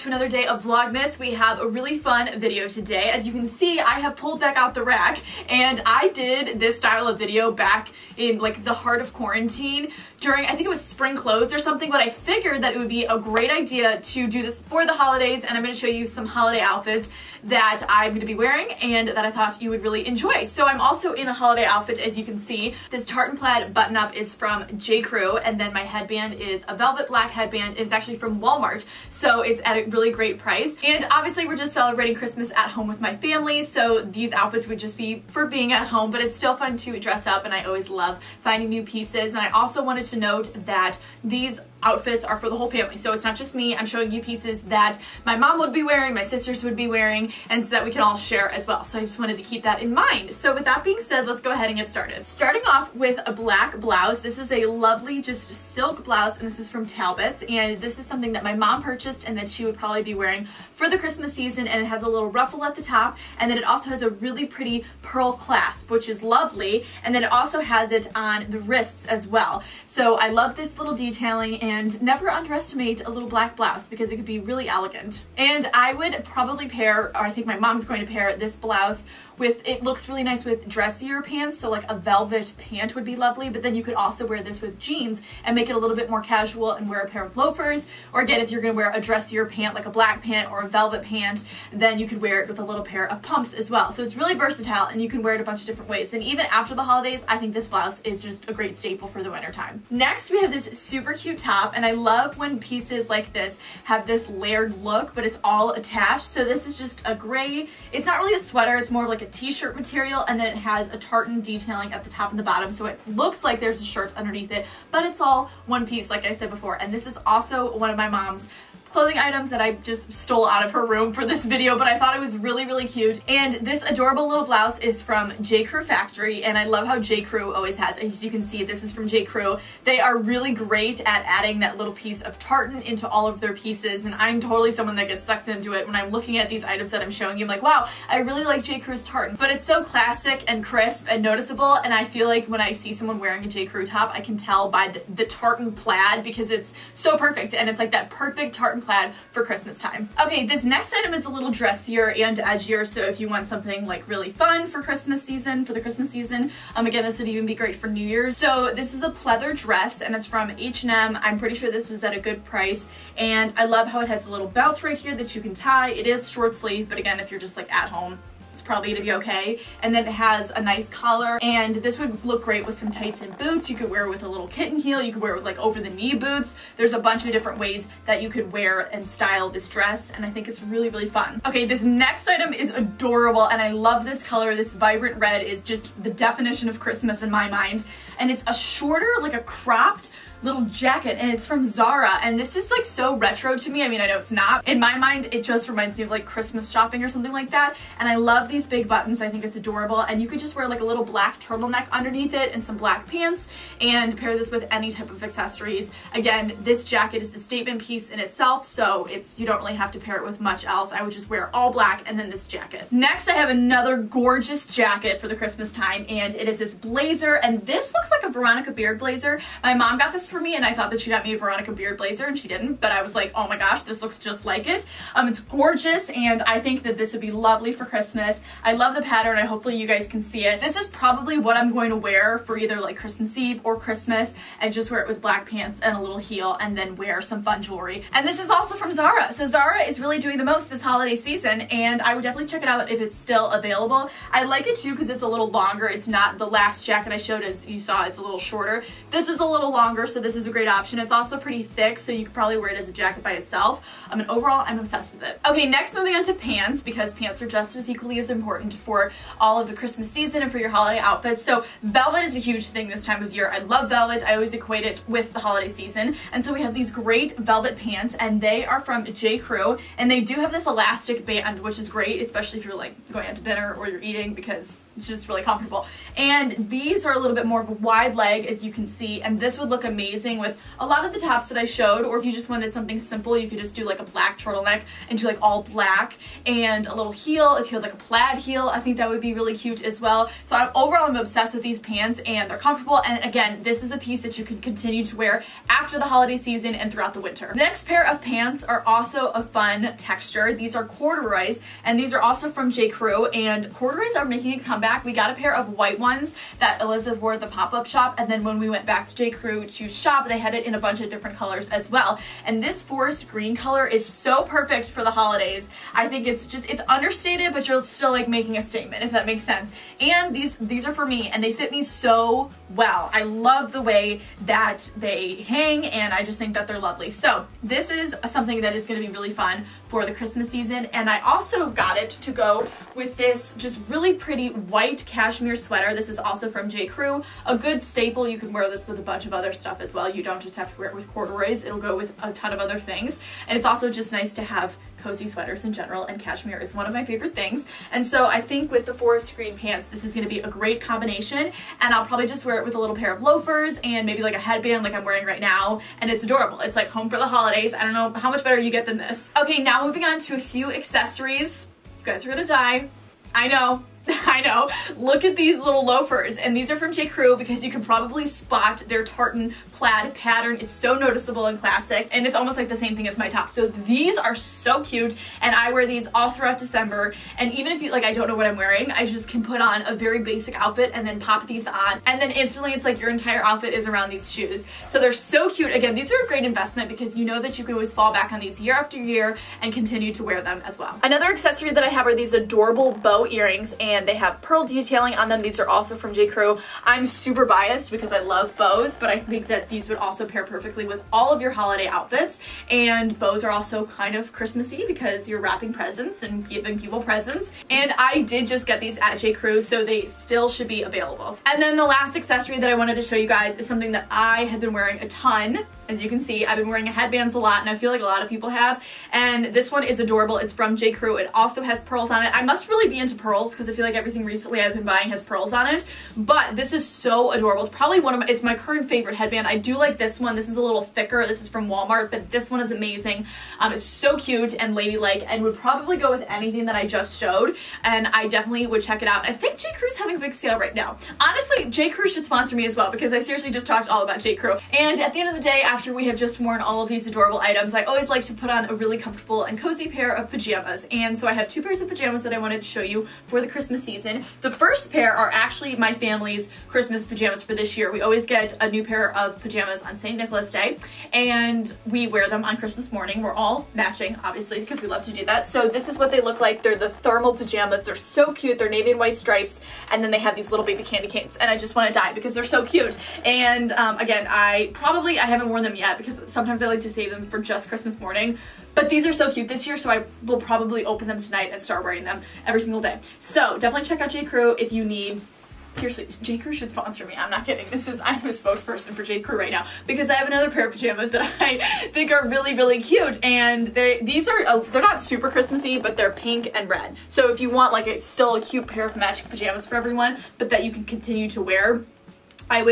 back to another day of Vlogmas. We have a really fun video today. As you can see, I have pulled back out the rack, and I did this style of video back in like the heart of quarantine during, I think it was spring clothes or something, but I figured that it would be a great idea to do this for the holidays, and I'm going to show you some holiday outfits that I'm going to be wearing and that I thought you would really enjoy. So I'm also in a holiday outfit, as you can see. This tartan plaid button-up is from J.Crew, and then my headband is a velvet black headband. It's actually from Walmart, so it's at a really great price. And obviously we're just celebrating Christmas at home with my family, so these outfits would just be for being at home, but it's still fun to dress up, and I always love finding new pieces. And I also wanted to note that these outfits are for the whole family, so it's not just me. I'm showing you pieces that my mom would be wearing, my sisters would be wearing, and so that we can all share as well. So I just wanted to keep that in mind. So with that being said, let's go ahead and get started. Starting off with a black blouse. This is a lovely just silk blouse, and this is from Talbots, and this is something that my mom purchased and that she would probably be wearing for the Christmas season, and it has a little ruffle at the top, and then it also has a really pretty pearl clasp, which is lovely, and then it also has it on the wrists as well. So I love this little detailing, and never underestimate a little black blouse because it could be really elegant. And I would probably pair, or I think my mom's going to pair this blouse with, it looks really nice with dressier pants, so like a velvet pant would be lovely, but then you could also wear this with jeans and make it a little bit more casual and wear a pair of loafers, or again, if you're gonna wear a dressier pant, like a black pant or a velvet pant, then you could wear it with a little pair of pumps as well. So it's really versatile, and you can wear it a bunch of different ways. And even after the holidays, I think this blouse is just a great staple for the winter time. Next, we have this super cute top, and I love when pieces like this have this layered look, but it's all attached. So this is just a gray, it's not really a sweater, it's more of like a t-shirt material, and then it has a tartan detailing at the top and the bottom, so it looks like there's a shirt underneath it, but it's all one piece like I said before. And this is also one of my mom's clothing items that I just stole out of her room for this video, but I thought it was really, really cute. And this adorable little blouse is from J.Crew Factory, and I love how J.Crew always has, as you can see, this is from J.Crew. They are really great at adding that little piece of tartan into all of their pieces, and I'm totally someone that gets sucked into it. When I'm looking at these items that I'm showing you, I'm like, wow, I really like J.Crew's tartan, but it's so classic and crisp and noticeable, and I feel like when I see someone wearing a J.Crew top, I can tell by the tartan plaid, because it's so perfect, and it's like that perfect tartan plaid for Christmas time. Okay, this next item is a little dressier and edgier, so if you want something like really fun for Christmas season, for the Christmas season, again, this would even be great for New Year's. So this is a pleather dress, and it's from H&M. I'm pretty sure this was at a good price, and I love how it has a little belt right here that you can tie. It is short sleeve, but again, if you're just like at home, it's probably gonna be okay. And then it has a nice collar, and this would look great with some tights and boots. You could wear it with a little kitten heel, you could wear it with like over the knee boots. There's a bunch of different ways that you could wear and style this dress, and I think it's really, really fun. Okay, this next item is adorable, and I love this color. This vibrant red is just the definition of Christmas in my mind, and it's a shorter, like a cropped little jacket, and it's from Zara, and this is like so retro to me. I mean, I know it's not. In my mind, it just reminds me of like Christmas shopping or something like that, and I love these big buttons. I think it's adorable, and you could just wear like a little black turtleneck underneath it and some black pants, and pair this with any type of accessories. Again, this jacket is the statement piece in itself, so it's, you don't really have to pair it with much else. I would just wear all black and then this jacket. Next, I have another gorgeous jacket for the Christmas time, and it is this blazer, and this looks like a Veronica Beard blazer. My mom got this for me, and I thought that she got me a Veronica Beard blazer, and she didn't, but I was like, oh my gosh, this looks just like it. It's gorgeous, and I think that this would be lovely for Christmas. I love the pattern, and hopefully you guys can see it. This is probably what I'm going to wear for either like Christmas Eve or Christmas, and just wear it with black pants and a little heel, and then wear some fun jewelry. And this is also from Zara, so Zara is really doing the most this holiday season, and I would definitely check it out if it's still available. I like it too because it's a little longer. It's not the last jacket I showed, as you saw, it's a little shorter. This is a little longer, so this is a great option. It's also pretty thick, so you could probably wear it as a jacket by itself. And overall, I'm obsessed with it. Okay, next, moving on to pants, because pants are just as equally as important for all of the Christmas season and for your holiday outfits. So velvet is a huge thing this time of year. I love velvet. I always equate it with the holiday season. And so we have these great velvet pants, and they are from J.Crew, and they do have this elastic band, which is great, especially if you're like going out to dinner or you're eating, because it's just really comfortable. And these are a little bit more of a wide leg, as you can see, and this would look amazing amazing with a lot of the tops that I showed, or if you just wanted something simple, you could just do like a black turtleneck and do like all black and a little heel. If you had like a plaid heel, I think that would be really cute as well. So overall I'm obsessed with these pants, and they're comfortable, and again, this is a piece that you can continue to wear after the holiday season and throughout the winter. The next pair of pants are also a fun texture. These are corduroys, and these are also from J.Crew, and corduroys are making a comeback. We got a pair of white ones that Elizabeth wore at the pop-up shop, and then when we went back to J.Crew to shop, they had it in a bunch of different colors as well. And this forest green color is so perfect for the holidays. I think it's just, it's understated, but you're still like making a statement, if that makes sense. And these are for me, and they fit me so well. I love the way that they hang, and I just think that they're lovely. So this is something that is going to be really fun for the Christmas season. And I also got it to go with this just really pretty white cashmere sweater. This is also from J.Crew, a good staple. You can wear this with a bunch of other stuff as well. You don't just have to wear it with corduroys. It'll go with a ton of other things. And it's also just nice to have cozy sweaters in general, and cashmere is one of my favorite things. And so I think with the forest green pants, this is going to be a great combination, and I'll probably just wear it with a little pair of loafers and maybe like a headband like I'm wearing right now, and it's adorable. It's like home for the holidays. I don't know how much better you get than this. Okay, now moving on to a few accessories. You guys are gonna die. I know. I know. Look at these little loafers, and these are from J.Crew because you can probably spot their tartan plaid pattern. It's so noticeable and classic, and it's almost like the same thing as my top. So these are so cute, and I wear these all throughout December, and even if you like, I don't know what I'm wearing, I just can put on a very basic outfit and then pop these on, and then instantly it's like your entire outfit is around these shoes. So they're so cute. Again, these are a great investment because you know that you can always fall back on these year after year and continue to wear them as well. Another accessory that I have are these adorable bow earrings, and they have pearl detailing on them. These are also from J.Crew. I'm super biased because I love bows, but I think that these would also pair perfectly with all of your holiday outfits. And bows are also kind of Christmassy because you're wrapping presents and giving people presents. And I did just get these at J.Crew, so they still should be available. And then the last accessory that I wanted to show you guys is something that I have been wearing a ton. As you can see, I've been wearing headbands a lot, and I feel like a lot of people have. And this one is adorable. It's from J.Crew. It also has pearls on it. I must really be into pearls because I feel like everything recently I've been buying has pearls on it. But this is so adorable. It's probably one of my, it's my current favorite headband. I do like this one. This is a little thicker. This is from Walmart, but this one is amazing. It's so cute and ladylike, and would probably go with anything that I just showed. And I definitely would check it out. I think J.Crew's having a big sale right now. Honestly, J.Crew should sponsor me as well because I seriously just talked all about J.Crew. And at the end of the day, after we have just worn all of these adorable items, I always like to put on a really comfortable and cozy pair of pajamas. And so I have two pairs of pajamas that I wanted to show you for the Christmas season. The first pair are actually my family's Christmas pajamas for this year. We always get a new pair of pajamas on St. Nicholas Day, and we wear them on Christmas morning. We're all matching, obviously, because we love to do that. So this is what they look like. They're the thermal pajamas. They're so cute. They're navy and white stripes, and then they have these little baby candy canes, and I just want to die because they're so cute. And again, I haven't worn them yet because sometimes I like to save them for just Christmas morning, but these are so cute this year, so I will probably open them tonight and start wearing them every single day. So definitely check out J.Crew if you need. Seriously, J.Crew should sponsor me. I'm not kidding. I'm the spokesperson for J.Crew right now because I have another pair of pajamas that I think are really, really cute. And they're not super Christmassy, but they're pink and red. So if you want like it's still a cute pair of matching pajamas for everyone, but that you can continue to wear, I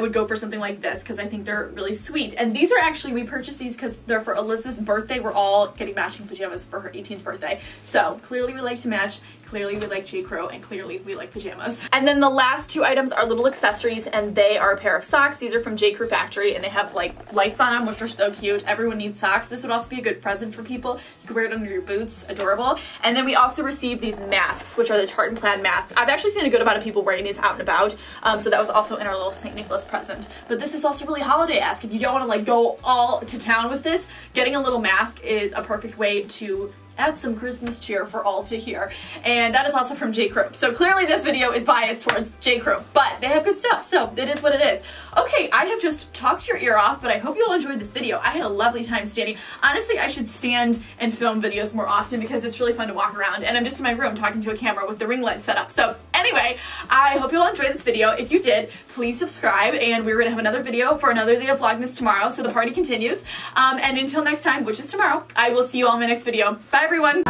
would go for something like this because I think they're really sweet. And these are actually, we purchased these because they're for Elizabeth's birthday. We're all getting matching pajamas for her 18th birthday. So clearly we like to match, clearly we like J.Crew, and clearly we like pajamas. And then the last two items are little accessories, and they are a pair of socks. These are from J.Crew Factory, and they have like lights on them, which are so cute. Everyone needs socks. This would also be a good present for people. You can wear it under your boots, adorable. And then we also received these masks, which are the tartan plaid masks. I've actually seen a good amount of people wearing these out and about. So that was also in our little St. Nicholas present, but this is also really holiday-esque. If you don't want to like go all to town with this, getting a little mask is a perfect way to add some Christmas cheer for all to hear. And that is also from J.Crew. So clearly this video is biased towards J.Crew, but they have good stuff, so it is what it is. Okay, I have just talked your ear off, but I hope you all enjoyed this video. I had a lovely time standing. Honestly, I should stand and film videos more often because it's really fun to walk around, and I'm just in my room talking to a camera with the ring light set up. So anyway, I hope you all enjoyed this video. If you did, please subscribe, and we're gonna have another video for another day of Vlogmas tomorrow, so the party continues. And until next time, which is tomorrow, I will see you all in my next video. Bye everyone.